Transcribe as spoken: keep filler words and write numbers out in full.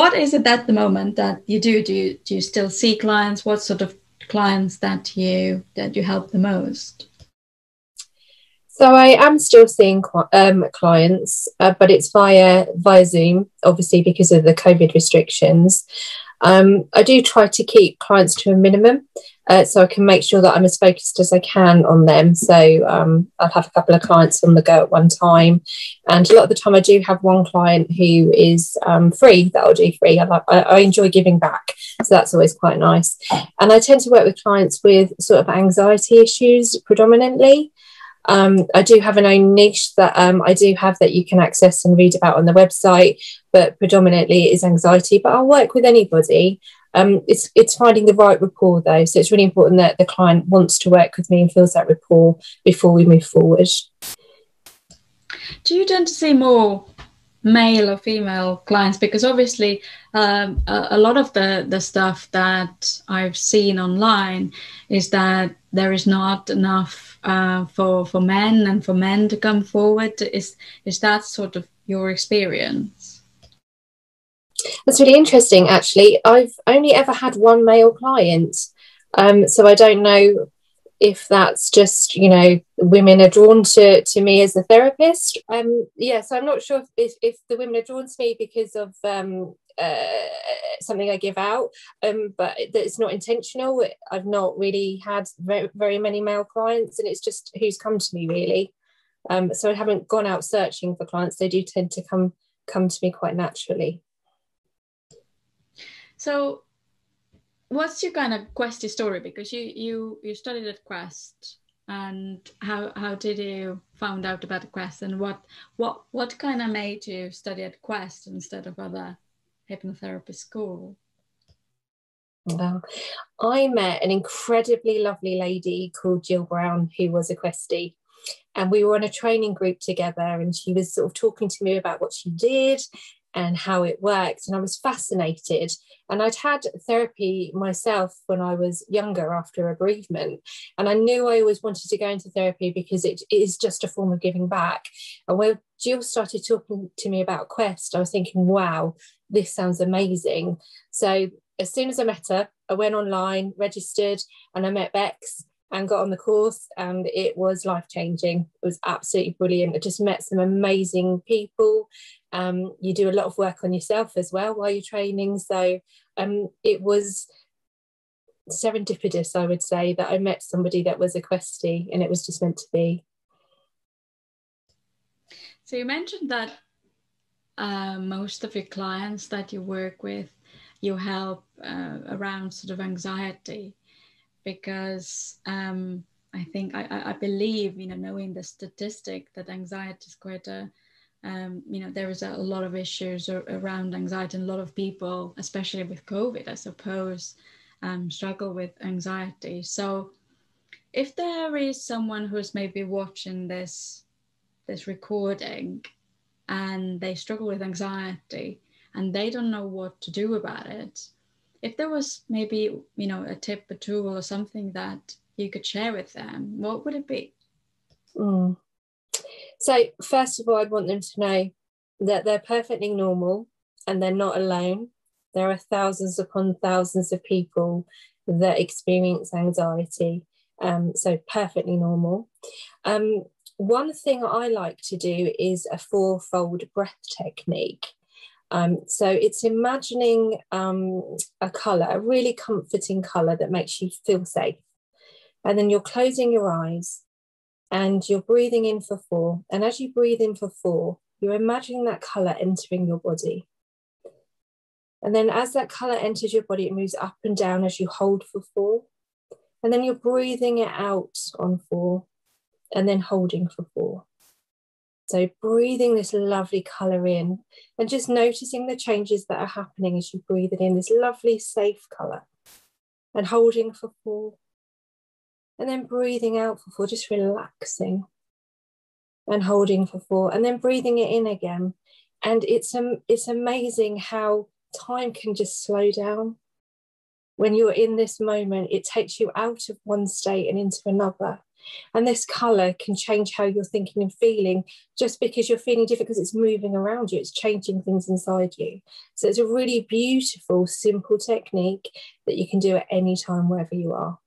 What is it at the moment that you do? Do you, do you still see clients? What sort of clients that you that you help the most? So I am still seeing um, clients, uh, but it's via via Zoom, obviously because of the COVID restrictions. Um, I do try to keep clients to a minimum, uh, so I can make sure that I'm as focused as I can on them. So um, I'll have a couple of clients on the go at one time, and a lot of the time I do have one client who is um, free, that I'll do free. I, like, I, I enjoy giving back, so that's always quite nice. And I tend to work with clients with sort of anxiety issues predominantly. Um, I do have an own niche that um, I do have that you can access and read about on the website, but predominantly it is anxiety. But I'll work with anybody. Um, it's it's finding the right rapport though, so it's really important that the client wants to work with me and feels that rapport before we move forward. Do you tend to see more male or female clients? Because obviously um, a, a lot of the, the stuff that I've seen online is that there is not enough uh, for for men and for men to come forward. Is is that sort of your experience? That's really interesting, actually. I've only ever had one male client, um, so I don't know if that's just, you know, women are drawn to, to me as a therapist. Um, yeah, so I'm not sure if, if the women are drawn to me because of um, uh, something I give out, um, but it's not intentional. I've not really had very, very many male clients, and it's just who's come to me, really. Um, so I haven't gone out searching for clients. They do tend to come, come to me quite naturally. So what's your kind of Questy story? Because you you you studied at Quest, and how how did you find out about Quest, and what what what kind of made you study at Quest instead of other hypnotherapy school? Well, I met an incredibly lovely lady called Jill Brown, who was a Questy, and we were on a training group together, and she was sort of talking to me about what she did and how it worked, and I was fascinated. And I'd had therapy myself when I was younger after a bereavement, and I knew I always wanted to go into therapy because it is just a form of giving back. And when Jill started talking to me about Quest, I was thinking, wow, this sounds amazing. So as soon as I met her, I went online, registered, and I met Bex and got on the course, and it was life-changing. It was absolutely brilliant. I just met some amazing people. Um, you do a lot of work on yourself as well while you're training. So um, it was serendipitous, I would say, that I met somebody that was a Questy, and it was just meant to be. So you mentioned that uh, most of your clients that you work with, you help uh, around sort of anxiety. Because um, I think, I, I believe, you know, knowing the statistic that anxiety is quite a, um, you know, there is a lot of issues around anxiety, and a lot of people, especially with COVID, I suppose, um, struggle with anxiety. So if there is someone who's maybe watching this, this recording, and they struggle with anxiety and they don't know what to do about it, if there was maybe, you know, a tip, a tool or something that you could share with them, what would it be? Mm. So first of all, I'd want them to know that they're perfectly normal and they're not alone. There are thousands upon thousands of people that experience anxiety. Um, so perfectly normal. Um, one thing I like to do is a fourfold breath technique. Um, so it's imagining um, a colour, a really comforting colour that makes you feel safe. And then you're closing your eyes and you're breathing in for four. And as you breathe in for four, you're imagining that colour entering your body. And then as that colour enters your body, it moves up and down as you hold for four. And then you're breathing it out on four and then holding for four. So breathing this lovely colour in and just noticing the changes that are happening as you breathe it in, this lovely safe colour, and holding for four and then breathing out for four, just relaxing and holding for four and then breathing it in again. And it's, um, it's amazing how time can just slow down. When you're in this moment, it takes you out of one state and into another. And this colour can change how you're thinking and feeling just because you're feeling different, because it's moving around you, it's changing things inside you. So it's a really beautiful, simple technique that you can do at any time, wherever you are.